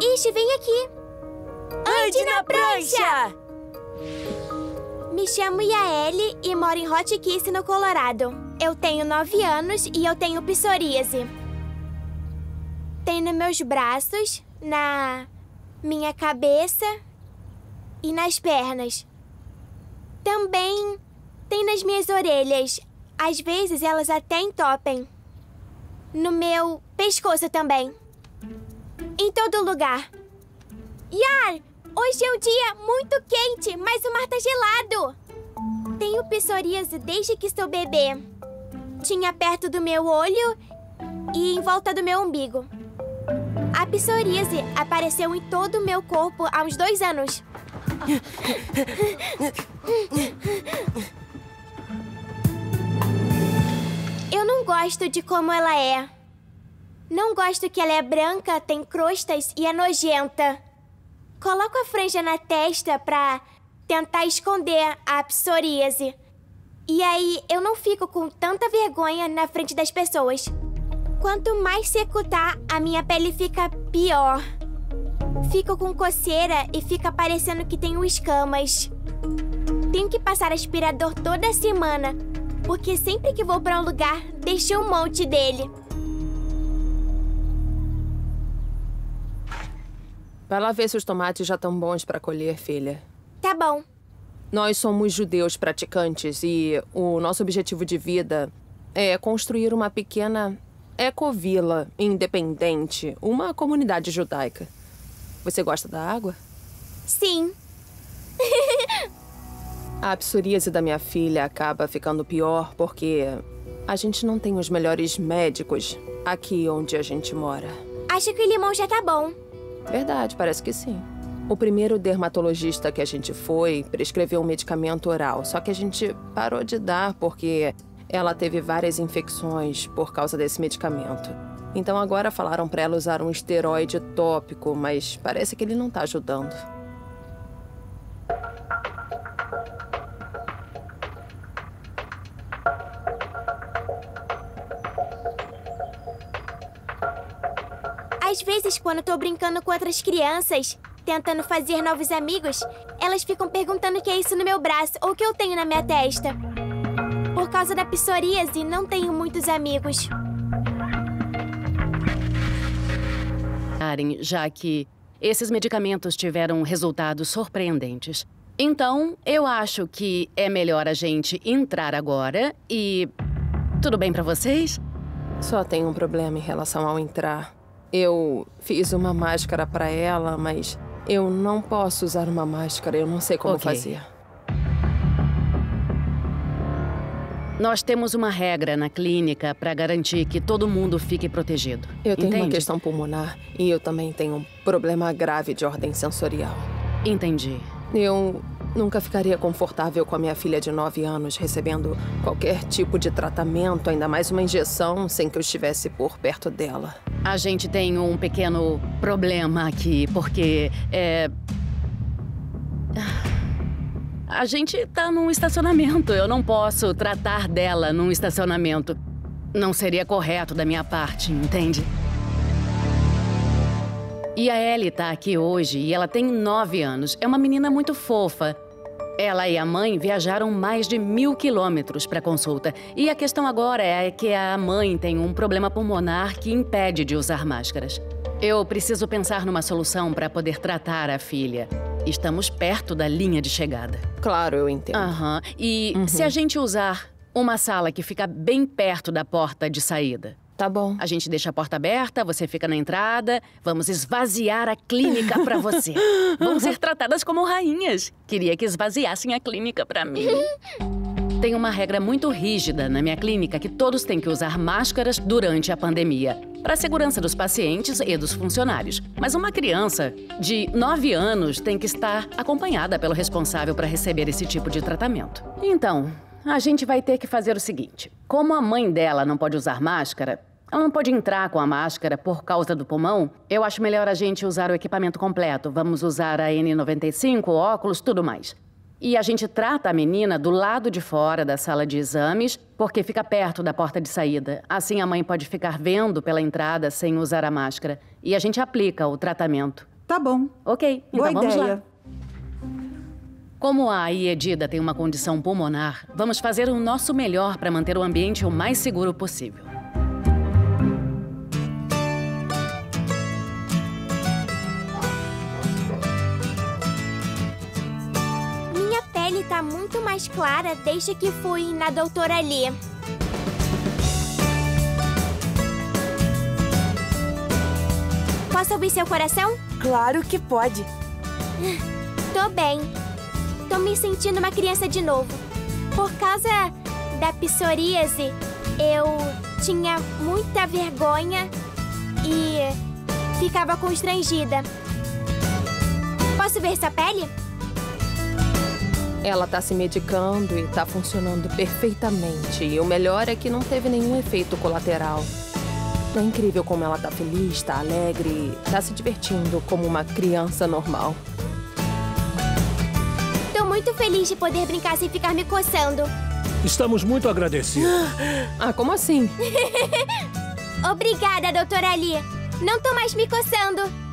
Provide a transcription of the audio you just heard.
Ixi, vem aqui. Ande na prancha! Me chamo Yaeli e moro em Hot Kiss, no Colorado. Eu tenho 9 anos e eu tenho psoríase. Tem nos meus braços, na minha cabeça e nas pernas. Também tem nas minhas orelhas. Às vezes elas até entopem. No meu pescoço também. Em todo lugar. Yar, hoje é um dia muito quente, mas o mar tá gelado. Tenho psoríase desde que sou bebê. Tinha perto do meu olho e em volta do meu umbigo. A psoríase apareceu em todo o meu corpo há uns 2 anos. Eu não gosto de como ela é. Não gosto que ela é branca, tem crostas e é nojenta. Coloco a franja na testa pra tentar esconder a psoríase. E aí eu não fico com tanta vergonha na frente das pessoas. Quanto mais seco tá, a minha pele fica pior. Fico com coceira e fica parecendo que tenho escamas. Tenho que passar aspirador toda semana, porque sempre que vou pra um lugar, deixo um monte dele. Vai lá ver se os tomates já estão bons para colher, filha. Tá bom. Nós somos judeus praticantes e o nosso objetivo de vida é construir uma pequena ecovila independente, uma comunidade judaica. Você gosta da água? Sim. A psoríase da minha filha acaba ficando pior porque a gente não tem os melhores médicos aqui onde a gente mora. Acho que o limão já tá bom. Verdade, parece que sim. O primeiro dermatologista que a gente foi prescreveu um medicamento oral, só que a gente parou de dar porque ela teve várias infecções por causa desse medicamento. Então agora falaram pra ela usar um esteroide tópico, mas parece que ele não tá ajudando. Às vezes, quando eu tô brincando com outras crianças, tentando fazer novos amigos, elas ficam perguntando o que é isso no meu braço ou o que eu tenho na minha testa. Por causa da psoríase, não tenho muitos amigos. Karen, já que esses medicamentos tiveram resultados surpreendentes, então eu acho que é melhor a gente entrar agora e... Tudo bem pra vocês? Só tem um problema em relação ao entrar. Eu fiz uma máscara pra ela, mas eu não posso usar uma máscara. Eu não sei como fazer. Nós temos uma regra na clínica pra garantir que todo mundo fique protegido. Eu tenho uma questão pulmonar e eu também tenho um problema grave de ordem sensorial. Entendi. Eu nunca ficaria confortável com a minha filha de 9 anos recebendo qualquer tipo de tratamento, ainda mais uma injeção, sem que eu estivesse por perto dela. A gente tem um pequeno problema aqui, porque a gente tá num estacionamento. Eu não posso tratar dela num estacionamento. Não seria correto da minha parte, entende? E a Ellie tá aqui hoje e ela tem 9 anos. É uma menina muito fofa. Ela e a mãe viajaram mais de 1000 quilômetros para consulta. E a questão agora é que a mãe tem um problema pulmonar que impede de usar máscaras. Eu preciso pensar numa solução para poder tratar a filha. Estamos perto da linha de chegada. Claro, eu entendo. E se a gente usar uma sala que fica bem perto da porta de saída? Tá bom. A gente deixa a porta aberta, você fica na entrada. Vamos esvaziar a clínica pra você. Vão ser tratadas como rainhas. Queria que esvaziassem a clínica pra mim. Tem uma regra muito rígida na minha clínica que todos têm que usar máscaras durante a pandemia, para a segurança dos pacientes e dos funcionários. Mas uma criança de 9 anos tem que estar acompanhada pelo responsável para receber esse tipo de tratamento. Então, a gente vai ter que fazer o seguinte. Como a mãe dela não pode usar máscara, ela não pode entrar com a máscara por causa do pulmão. Eu acho melhor a gente usar o equipamento completo. Vamos usar a N95, óculos, tudo mais. E a gente trata a menina do lado de fora da sala de exames, porque fica perto da porta de saída. Assim a mãe pode ficar vendo pela entrada sem usar a máscara. E a gente aplica o tratamento. Tá bom. Ok, então vamos lá. Como a Ayedida tem uma condição pulmonar, vamos fazer o nosso melhor para manter o ambiente o mais seguro possível. Tá muito mais clara desde que fui na doutora Lee. Posso ouvir seu coração? Claro que pode. Tô bem. Tô me sentindo uma criança de novo. Por causa da psoríase, eu tinha muita vergonha e ficava constrangida. Posso ver sua pele? Ela tá se medicando e tá funcionando perfeitamente. E o melhor é que não teve nenhum efeito colateral. É incrível como ela tá feliz, tá alegre, tá se divertindo como uma criança normal. Tô muito feliz de poder brincar sem ficar me coçando. Estamos muito agradecidos. Ah, como assim? Obrigada, doutora Lee. Não tô mais me coçando.